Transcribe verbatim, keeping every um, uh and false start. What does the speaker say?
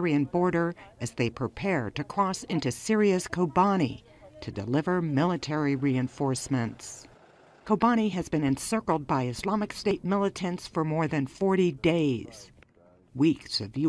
Syrian border as they prepare to cross into Syria's Kobani to deliver military reinforcements. Kobani has been encircled by Islamic State militants for more than forty days. Weeks of U S